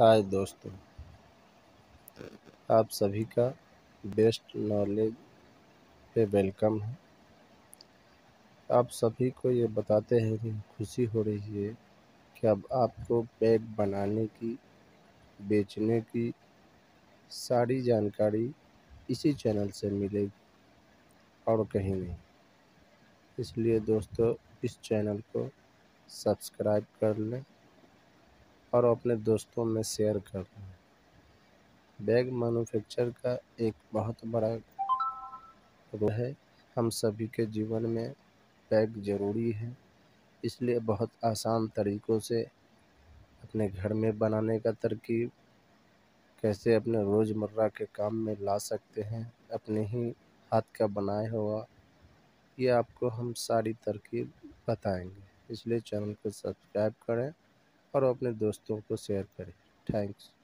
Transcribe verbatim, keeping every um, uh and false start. हाय दोस्तों, आप सभी का बेस्ट नॉलेज पे वेलकम है। आप सभी को ये बताते हैं कि खुशी हो रही है कि अब आपको बैग बनाने की, बेचने की सारी जानकारी इसी चैनल से मिलेगी और कहीं नहीं। इसलिए दोस्तों, इस चैनल को सब्सक्राइब कर लें और अपने दोस्तों में शेयर कर लें। बैग मैन्युफैक्चर का एक बहुत बड़ा रोल है। हम सभी के जीवन में बैग ज़रूरी है, इसलिए बहुत आसान तरीक़ों से अपने घर में बनाने का तरकीब, कैसे अपने रोज़मर्रा के काम में ला सकते हैं, अपने ही हाथ का बनाया हुआ, ये आपको हम सारी तरकीब बताएंगे। इसलिए चैनल को सब्सक्राइब करें और अपने दोस्तों को शेयर करें। थैंक्स।